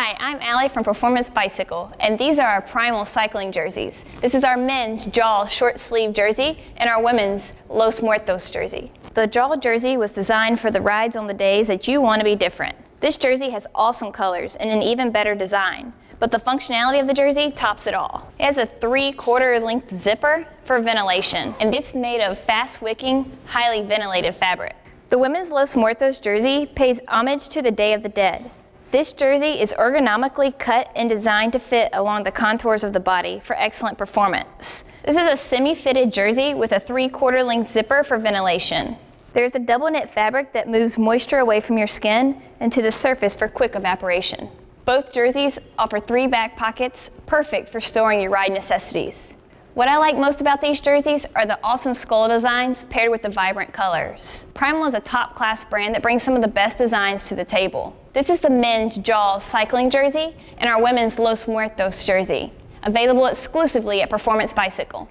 Hi, I'm Allie from Performance Bicycle, and these are our Primal Cycling Jerseys. This is our men's Jawz short sleeve jersey and our women's Los Muertos jersey. The Jawz jersey was designed for the rides on the days that you want to be different. This jersey has awesome colors and an even better design, but the functionality of the jersey tops it all. It has a 3/4 length zipper for ventilation, and it's made of fast wicking, highly ventilated fabric. The women's Los Muertos jersey pays homage to the Day of the Dead. This jersey is ergonomically cut and designed to fit along the contours of the body for excellent performance. This is a semi-fitted jersey with a 3/4 length zipper for ventilation. There's a double knit fabric that moves moisture away from your skin and to the surface for quick evaporation. Both jerseys offer 3 back pockets, perfect for storing your ride necessities. What I like most about these jerseys are the awesome skull designs paired with the vibrant colors. Primal is a top-class brand that brings some of the best designs to the table. This is the men's Jawz cycling jersey and our women's Los Muertos jersey, available exclusively at Performance Bicycle.